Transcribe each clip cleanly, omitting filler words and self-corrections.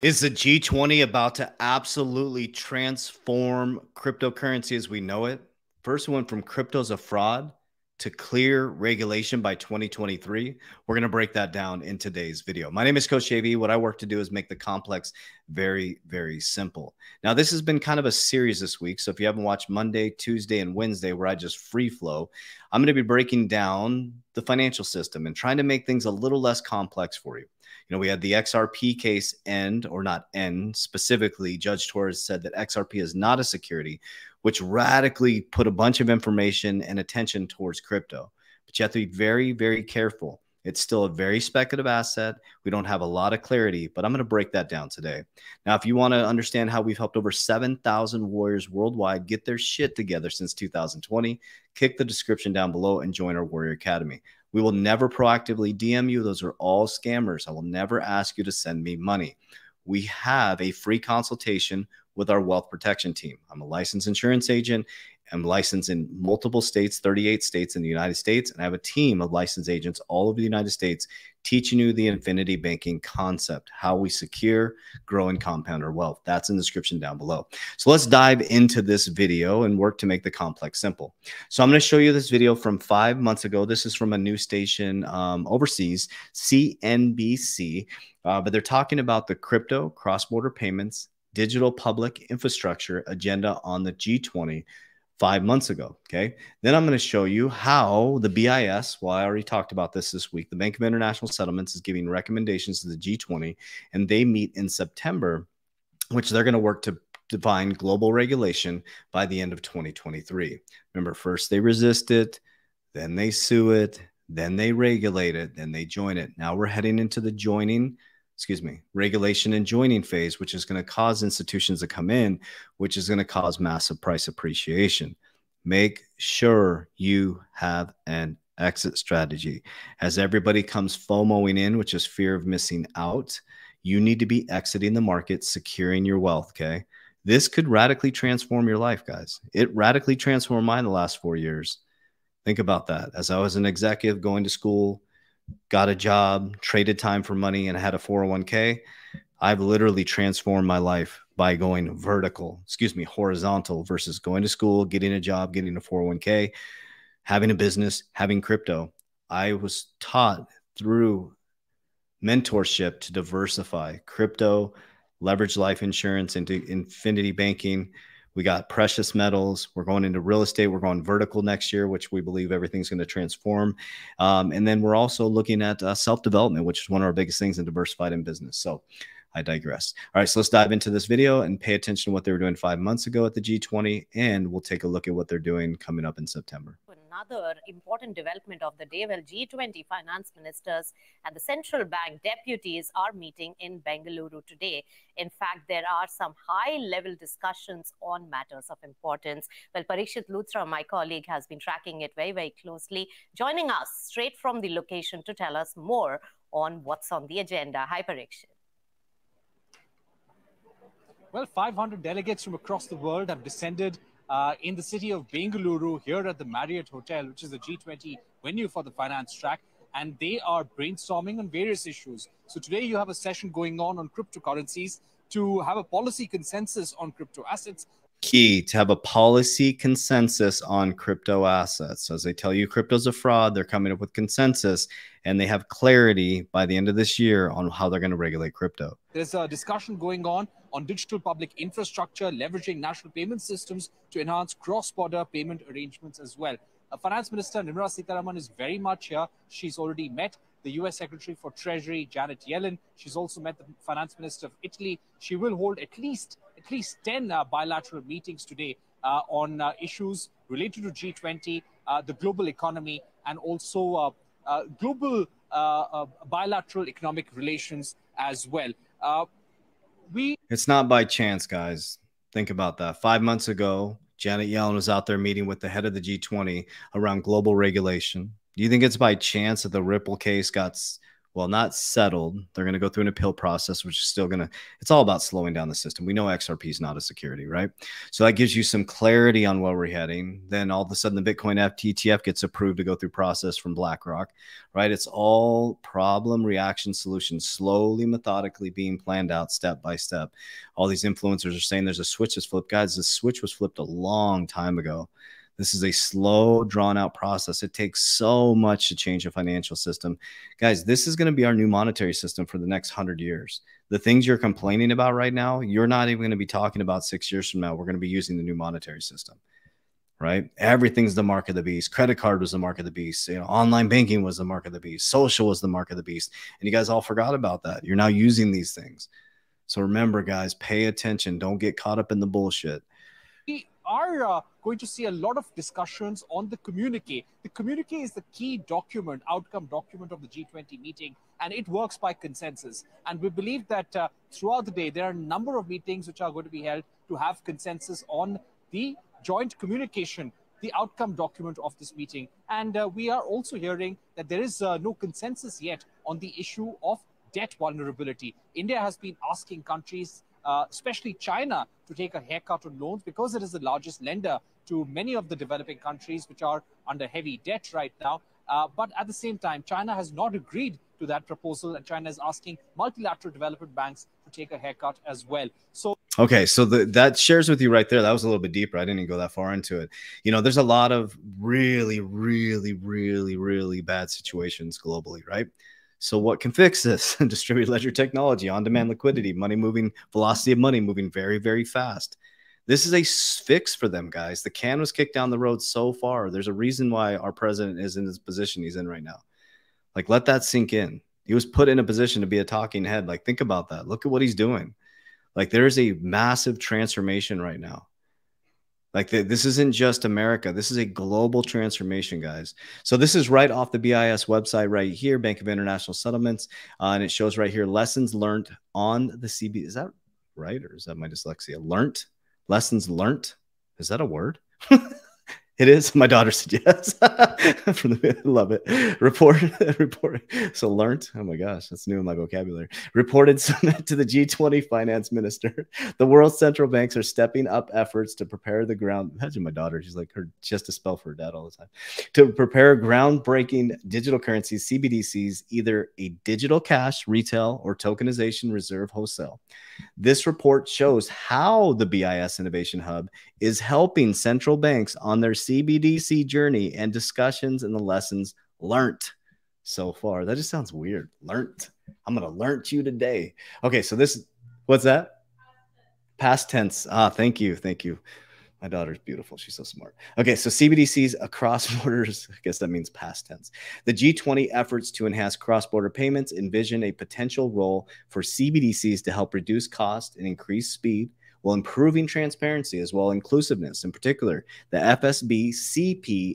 Is the G20 about to absolutely transform cryptocurrency as we know it? First, we went from crypto as a fraud to clear regulation by 2023. We're going to break that down in today's video. My name is Coach JV. What I work to do is make the complex very, very simple. Now, this has been kind of a series this week. So if you haven't watched Monday, Tuesday, and Wednesday, where I just free flow, I'm going to be breaking down the financial system and trying to make things a little less complex for you. You know, we had the XRP case end, or not end, specifically, Judge Torres said that XRP is not a security, which radically put a bunch of information and attention towards crypto. But you have to be very, very careful. It's still a very speculative asset. We don't have a lot of clarity, but I'm going to break that down today. Now, if you want to understand how we've helped over 7,000 warriors worldwide get their shit together since 2020, click the description down below and join our Warrior Academy. We will never proactively DM you. Those are all scammers. I will never ask you to send me money. We have a free consultation with our wealth protection team. I'm a licensed insurance agent. I'm licensed in multiple states, 38 states in the United States. And I have a team of licensed agents all over the United States teaching you the infinity banking concept, how we secure, grow, and compound our wealth. That's in the description down below. So let's dive into this video and work to make the complex simple. So I'm going to show you this video from 5 months ago. This is from a news station overseas, CNBC, but they're talking about the crypto, cross-border payments, digital public infrastructure agenda on the G20 5 months ago. Okay. Then I'm going to show you how the BIS, well, I already talked about this week, the Bank of International Settlements is giving recommendations to the G20, and they meet in September, which they're going to work to define global regulation by the end of 2023. Remember, first they resist it, then they sue it, then they regulate it, then they join it. Now we're heading into the regulation and joining phase, which is going to cause institutions to come in, which is going to cause massive price appreciation. Make sure you have an exit strategy. As everybody comes FOMOing in, which is fear of missing out, you need to be exiting the market, securing your wealth, okay? This could radically transform your life, guys. It radically transformed mine the last 4 years. Think about that. As I was an executive going to school, got a job, traded time for money, and I had a 401k. I've literally transformed my life by going horizontal versus going to school, getting a job, getting a 401k, having a business, having crypto. I was taught through mentorship to diversify crypto, leverage life insurance into infinity banking. We got precious metals. We're going into real estate. We're going vertical next year, which we believe everything's going to transform. And then we're also looking at self-development, which is one of our biggest things in diversified in business. So I digress. All right, so let's dive into this video and pay attention to what they were doing 5 months ago at the G20, and we'll take a look at what they're doing coming up in September. Another important development of the day, well, G20 finance ministers and the central bank deputies are meeting in Bengaluru today. In fact, there are some high-level discussions on matters of importance. Well, Parikshit Luthra, my colleague, has been tracking it very, very closely, joining us straight from the location to tell us more on what's on the agenda. Hi, Parikshit. Well, 500 delegates from across the world have descended in the city of Bengaluru here at the Marriott Hotel, which is the G20 venue for the finance track, and they are brainstorming on various issues. So today you have a session going on cryptocurrencies to have a policy consensus on crypto assets. Key to have a policy consensus on crypto assets. So as they tell you crypto's a fraud, they're coming up with consensus, and they have clarity by the end of this year on how they're going to regulate crypto. There's a discussion going on digital public infrastructure, leveraging national payment systems to enhance cross-border payment arrangements as well. Finance Minister Nirmala Sitharaman is very much here. She's already met the U.S. Secretary for Treasury, Janet Yellen. She's also met the Finance Minister of Italy. She will hold at least 10 bilateral meetings today on issues related to G20, the global economy, and also global bilateral economic relations as well. It's not by chance, guys. Think about that. 5 months ago, Janet Yellen was out there meeting with the head of the G20 around global regulation. Do you think it's by chance that the Ripple case got well, not settled. They're going to go through an appeal process, which is still going to, it's all about slowing down the system. We know XRP is not a security, right? So that gives you some clarity on where we're heading. Then all of a sudden the Bitcoin FTTF gets approved to go through process from BlackRock, right? It's all problem, reaction, solution, slowly, methodically being planned out step by step. All these influencers are saying there's a switch that's flipped. Guys, the switch was flipped a long time ago. This is a slow, drawn-out process. It takes so much to change a financial system. Guys, this is going to be our new monetary system for the next 100 years. The things you're complaining about right now, you're not even going to be talking about 6 years from now. We're going to be using the new monetary system, right? Everything's the mark of the beast. Credit card was the mark of the beast. You know, online banking was the mark of the beast. Social was the mark of the beast. And you guys all forgot about that. You're now using these things. So remember, guys, pay attention. Don't get caught up in the bullshit. Are going to see a lot of discussions on the communique. The communique is the key document, outcome document of the G20 meeting, and it works by consensus. And we believe that throughout the day, there are a number of meetings which are going to be held to have consensus on the joint communication, the outcome document of this meeting. And we are also hearing that there is no consensus yet on the issue of debt vulnerability. India has been asking countries, especially China, to take a haircut on loans because it is the largest lender to many of the developing countries which are under heavy debt right now. But at the same time, China has not agreed to that proposal, and China is asking multilateral development banks to take a haircut as well. So okay, so that shares with you right there. That was a little bit deeper. I didn't even go that far into it. You know, there's a lot of really, really, really, really bad situations globally, right? So what can fix this? Distributed ledger technology, on-demand liquidity, money moving, velocity of money moving very, very fast. This is a fix for them, guys. The can was kicked down the road so far. There's a reason why our president is in this position he's in right now. Like, let that sink in. He was put in a position to be a talking head. Like, think about that. Look at what he's doing. Like, there is a massive transformation right now. Like, this isn't just America. This is a global transformation, guys. So this is right off the BIS website right here, Bank of International Settlements. And it shows right here, lessons learned on the CB. Is that right? Or is that my dyslexia? Learned? Lessons learned? Is that a word? It is. My daughter said yes. From the, love it. Report. So learnt. Oh my gosh, that's new in my vocabulary. Reported to the G20 finance minister. The world's central banks are stepping up efforts to prepare the ground. Imagine my daughter. She's like her just a spell for her dad all the time. To prepare groundbreaking digital currencies, CBDCs, either a digital cash, retail, or tokenization reserve wholesale. This report shows how the BIS Innovation Hub is helping central banks on their CBDC journey and discussions and the lessons learned so far. That just sounds weird. Learned. I'm going to learn you today. Okay, so this, what's that? Past tense. Ah, thank you. Thank you. My daughter's beautiful. She's so smart. Okay, so CBDCs across borders. I guess that means past tense. The G20 efforts to enhance cross-border payments envision a potential role for CBDCs to help reduce cost and increase speed, while improving transparency as well as inclusiveness. In particular, the FSB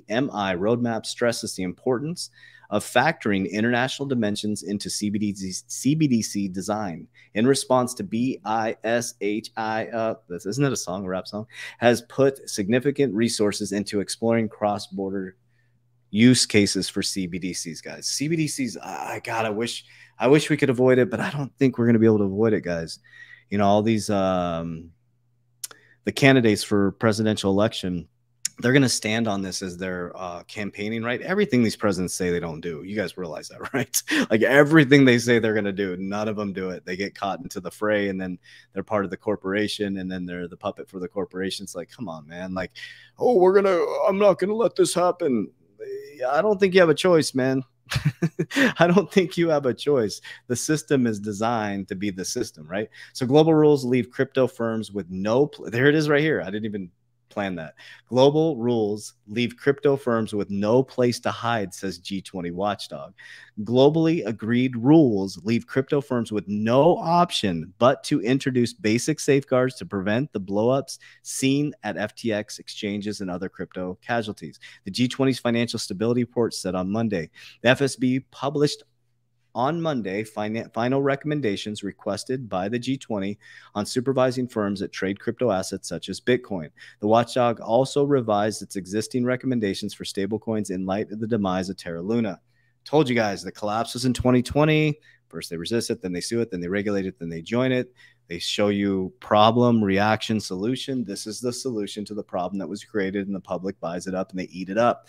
CPMI roadmap stresses the importance of factoring international dimensions into CBDC design in response to BISHI. Isn't that a song, a rap song? Has put significant resources into exploring cross-border use cases for CBDCs, guys. CBDCs, I wish we could avoid it, but I don't think we're going to be able to avoid it, guys. You know, all these the candidates for presidential election, they're going to stand on this as their campaigning, right? Everything these presidents say they don't do. You guys realize that, right? Like everything they say they're going to do, none of them do it. They get caught into the fray and then they're part of the corporation and then they're the puppet for the corporation. It's like, come on, man. Like, oh, I'm not going to let this happen. I don't think you have a choice, man. I don't think you have a choice. The system is designed to be the system, right? So global rules leave crypto firms with no, there it is right here. I didn't even plan that. Global rules leave crypto firms with no place to hide, says G20 Watchdog. Globally agreed rules leave crypto firms with no option but to introduce basic safeguards to prevent the blowups seen at FTX exchanges and other crypto casualties. The G20's financial stability report said on Monday. The FSB published on Monday, final recommendations requested by the G20 on supervising firms that trade crypto assets such as Bitcoin. The watchdog also revised its existing recommendations for stablecoins in light of the demise of Terra Luna. Told you guys the collapse was in 2020. First they resist it, then they sue it, then they regulate it, then they join it. They show you problem, reaction, solution. This is the solution to the problem that was created, and the public buys it up and they eat it up.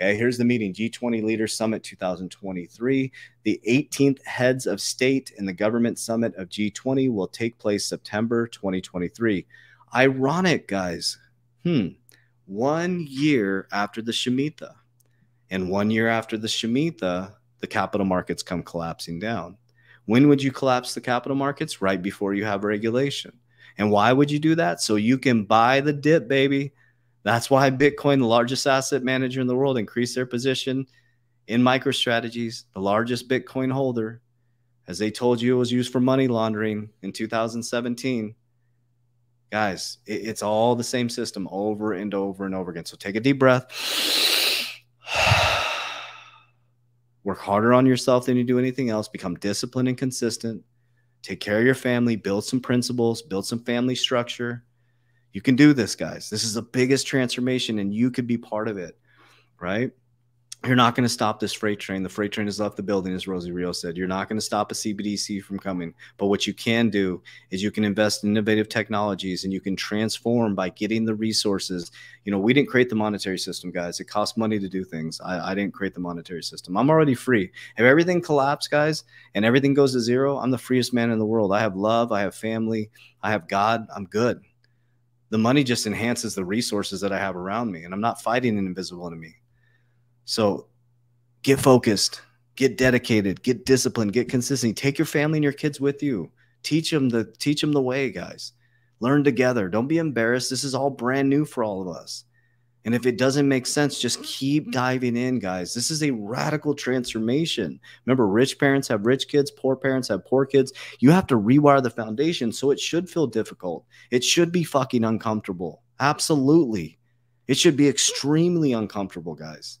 Okay, here's the meeting, G20 Leaders Summit 2023. The 18th Heads of State and the Government Summit of G20 will take place September 2023. Ironic, guys. 1 year after the Shemitah. And 1 year after the Shemitah, the capital markets come collapsing down. When would you collapse the capital markets? Right before you have regulation. And why would you do that? So you can buy the dip, baby. That's why Bitcoin, the largest asset manager in the world, increased their position in MicroStrategy, the largest Bitcoin holder, as they told you it was used for money laundering in 2017. Guys, it's all the same system over and over and over again. So take a deep breath. Work harder on yourself than you do anything else. Become disciplined and consistent. Take care of your family. Build some principles. Build some family structure. You can do this, guys. This is the biggest transformation, and you could be part of it, right? You're not going to stop this freight train. The freight train has left the building, as Rosie Rio said. You're not going to stop a CBDC from coming. But what you can do is you can invest in innovative technologies, and you can transform by getting the resources. You know, we didn't create the monetary system, guys. It costs money to do things. I didn't create the monetary system. I'm already free. If everything collapsed, guys, and everything goes to zero, I'm the freest man in the world. I have love. I have family. I have God. I'm good. The money just enhances the resources that I have around me, and I'm not fighting an invisible enemy. So get focused, get dedicated, get disciplined, get consistent. Take your family and your kids with you. Teach them the way, guys. Learn together. Don't be embarrassed. This is all brand new for all of us. And if it doesn't make sense, just keep diving in, guys. This is a radical transformation. Remember, rich parents have rich kids. Poor parents have poor kids. You have to rewire the foundation, so it should feel difficult. It should be fucking uncomfortable. Absolutely. It should be extremely uncomfortable, guys.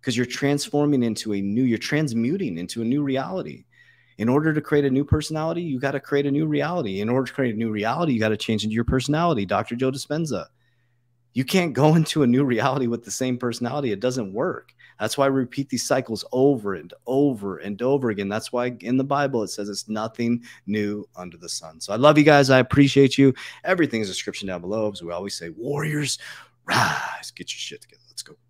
Because you're transforming into a new, you're transmuting into a new reality. In order to create a new personality, you got to create a new reality. In order to create a new reality, you got to change into your personality. Dr. Joe Dispenza. You can't go into a new reality with the same personality. It doesn't work. That's why I repeat these cycles over and over and over again. That's why in the Bible, it says it's nothing new under the sun. So I love you guys. I appreciate you. Everything is in the description down below. As we always say, warriors, rise. Get your shit together. Let's go.